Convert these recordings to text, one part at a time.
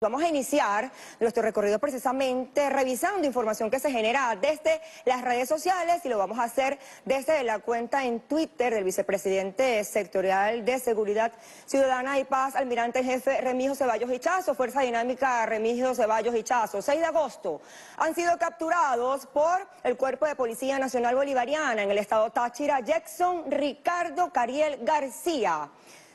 Vamos a iniciar nuestro recorrido precisamente revisando información que se genera desde las redes sociales y lo vamos a hacer desde la cuenta en Twitter del vicepresidente sectorial de Seguridad Ciudadana y Paz, almirante en jefe Remigio Ceballos Ichazo, Fuerza Dinámica Remigio Ceballos Ichazo. 6 de agosto han sido capturados por el Cuerpo de Policía Nacional Bolivariana en el estado Táchira, Jackson Ricardo Cariel García.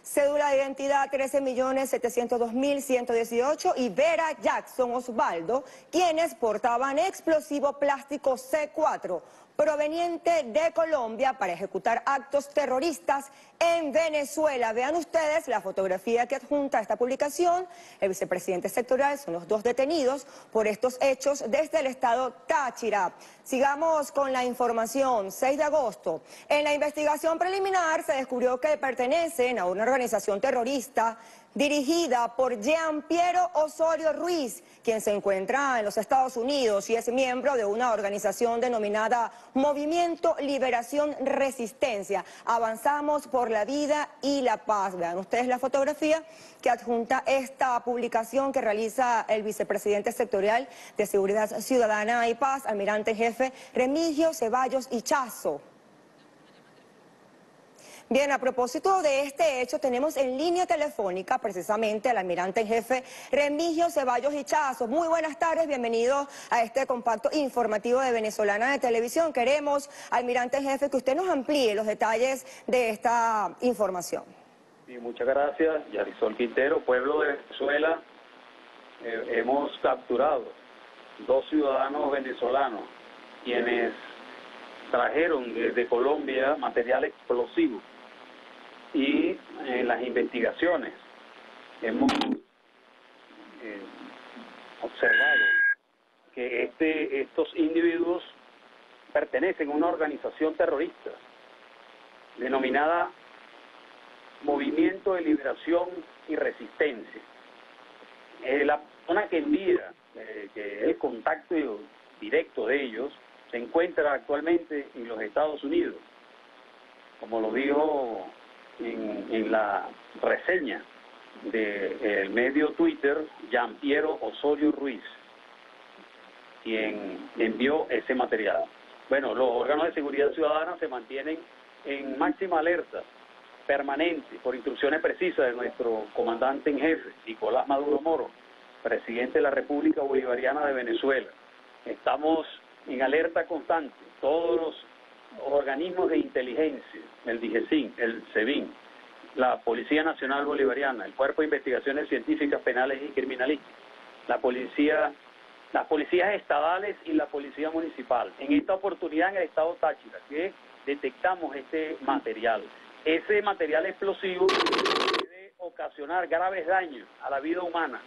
Cédula de identidad 13.702.118 y Vera Jackson Osvaldo, quienes portaban explosivo plástico C4 proveniente de Colombia para ejecutar actos terroristas en Venezuela. Vean ustedes la fotografía que adjunta a esta publicación. El vicepresidente sectorial son los dos detenidos por estos hechos desde el estado Táchira. Sigamos con la información. 6 de agosto. En la investigación preliminar se descubrió que pertenecen a una organización terrorista dirigida por Jean Piero Osorio Ruiz, quien se encuentra en los Estados Unidos y es miembro de una organización denominada Movimiento Liberación Resistencia. Avanzamos por la vida y la paz. Vean ustedes la fotografía que adjunta esta publicación que realiza el vicepresidente sectorial de Seguridad Ciudadana y Paz, almirante en jefe Remigio Ceballos Ichazo. Bien, a propósito de este hecho, tenemos en línea telefónica precisamente al almirante en jefe Remigio Ceballos Ichazo. Muy buenas tardes, bienvenido a este compacto informativo de Venezolana de Televisión. Queremos, almirante en jefe, que usted nos amplíe los detalles de esta información. Sí, muchas gracias, Yarisol Quintero. Pueblo de Venezuela, hemos capturado dos ciudadanos venezolanos, quienes trajeron desde Colombia material explosivo. Y en las investigaciones hemos observado que estos individuos pertenecen a una organización terrorista denominada Movimiento de Liberación y Resistencia. La persona que envía, que es el contacto directo de ellos, se encuentra actualmente en los Estados Unidos, como lo dijo en la reseña del medio Twitter, Jean Piero Osorio Ruiz, quien envió ese material. Bueno, los órganos de seguridad ciudadana se mantienen en máxima alerta permanente por instrucciones precisas de nuestro comandante en jefe, Nicolás Maduro Moro, presidente de la República Bolivariana de Venezuela. Estamos en alerta constante, todos los organismos de inteligencia, el DIGESIN, el SEBIN, la Policía Nacional Bolivariana, el Cuerpo de Investigaciones Científicas Penales y Criminalísticas, la policía, las policías estadales y la policía municipal. En esta oportunidad en el estado Táchira, que detectamos este material. Ese material explosivo puede ocasionar graves daños a la vida humana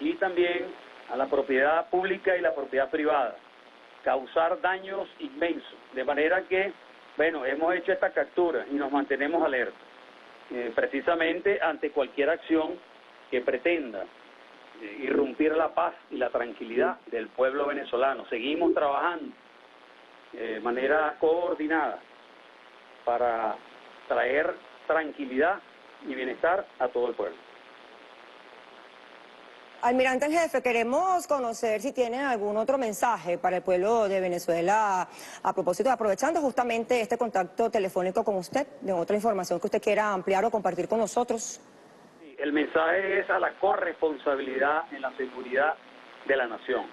y también a la propiedad pública y la propiedad privada, causar daños inmensos, de manera que, bueno, hemos hecho esta captura y nos mantenemos alerta, precisamente ante cualquier acción que pretenda irrumpir la paz y la tranquilidad del pueblo venezolano. Seguimos trabajando de manera coordinada para traer tranquilidad y bienestar a todo el pueblo. Almirante en jefe, queremos conocer si tienen algún otro mensaje para el pueblo de Venezuela a propósito, aprovechando justamente este contacto telefónico con usted, de otra información que usted quiera ampliar o compartir con nosotros. Sí, el mensaje es a la corresponsabilidad en la seguridad de la nación.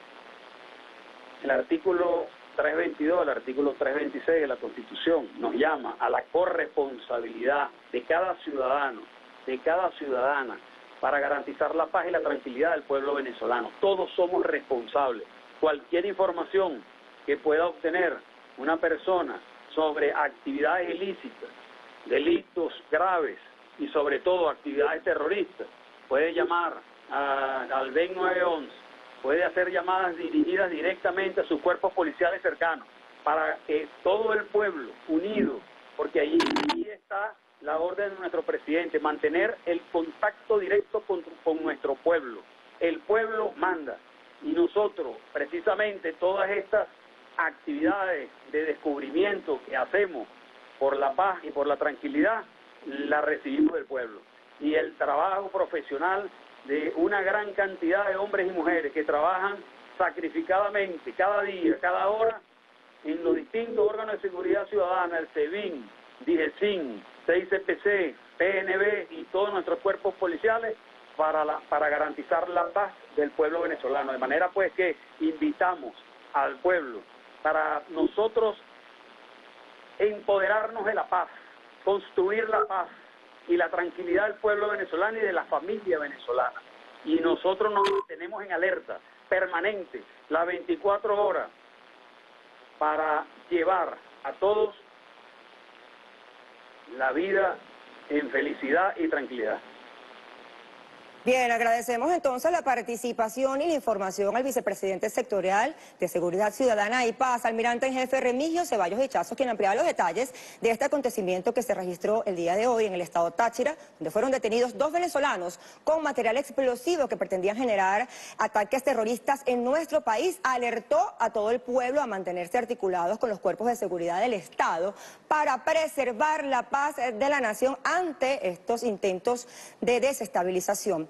El artículo 322, el artículo 326 de la Constitución nos llama a la corresponsabilidad de cada ciudadano, de cada ciudadana, para garantizar la paz y la tranquilidad del pueblo venezolano. Todos somos responsables. Cualquier información que pueda obtener una persona sobre actividades ilícitas, delitos graves y sobre todo actividades terroristas, puede llamar al VEN911, puede hacer llamadas dirigidas directamente a sus cuerpos policiales cercanos, para que todo el pueblo unido, porque allí está la orden de nuestro presidente, mantener el contacto directo con nuestro pueblo. El pueblo manda. Y nosotros, precisamente, todas estas actividades de descubrimiento que hacemos por la paz y por la tranquilidad, las recibimos del pueblo. Y el trabajo profesional de una gran cantidad de hombres y mujeres que trabajan sacrificadamente, cada día, cada hora, en los distintos órganos de seguridad ciudadana, el SEBIN, DIGESIN, CICPC, PNB y todos nuestros cuerpos policiales para garantizar la paz del pueblo venezolano. De manera pues que invitamos al pueblo para nosotros empoderarnos de la paz, construir la paz y la tranquilidad del pueblo venezolano y de la familia venezolana. Y nosotros nos mantenemos en alerta permanente, las 24 horas, para llevar a todos la vida en felicidad y tranquilidad. Bien, agradecemos entonces la participación y la información al vicepresidente sectorial de Seguridad Ciudadana y Paz, almirante en jefe Remigio Ceballos Ichazo, quien ampliaba los detalles de este acontecimiento que se registró el día de hoy en el estado Táchira, donde fueron detenidos 2 venezolanos con material explosivo que pretendían generar ataques terroristas en nuestro país. Alertó a todo el pueblo a mantenerse articulados con los cuerpos de seguridad del estado para preservar la paz de la nación ante estos intentos de desestabilización.